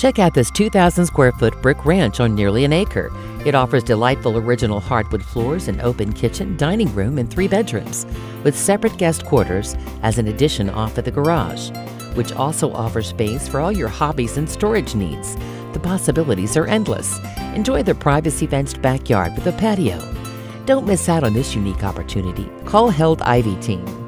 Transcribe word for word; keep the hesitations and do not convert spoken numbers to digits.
Check out this two thousand square foot brick ranch on nearly an acre. It offers delightful original hardwood floors, an open kitchen, dining room, and three bedrooms, with separate guest quarters as an addition off of the garage, which also offers space for all your hobbies and storage needs. The possibilities are endless. Enjoy the privacy-fenced backyard with a patio. Don't miss out on this unique opportunity. Call Heald Ivy Team.